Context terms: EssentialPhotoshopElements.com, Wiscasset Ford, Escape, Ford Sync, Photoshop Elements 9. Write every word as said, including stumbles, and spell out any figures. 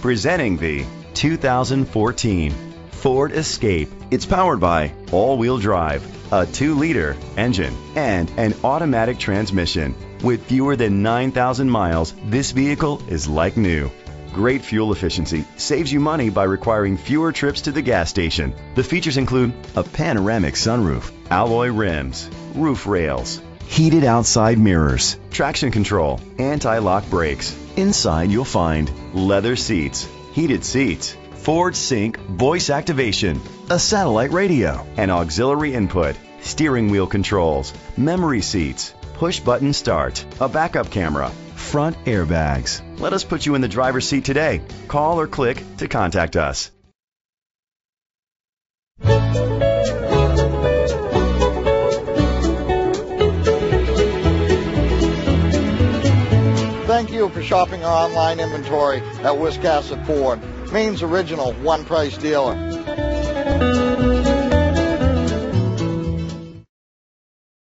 Presenting the two thousand fourteen Ford Escape. It's powered by all-wheel drive, a two liter engine, and an automatic transmission. With fewer than nine thousand miles, this vehicle is like new. Great fuel efficiency saves you money by requiring fewer trips to the gas station. The features include a panoramic sunroof, alloy rims, roof rails, heated outside mirrors, traction control, anti-lock brakes. Inside you'll find leather seats, heated seats, Ford Sync voice activation, a satellite radio, an auxiliary input, steering wheel controls, memory seats, push button start, a backup camera, front airbags. Let us put you in the driver's seat today. Call or click to contact us. Thank you for shopping our online inventory at Wiscasset Ford, Maine's original one-price dealer.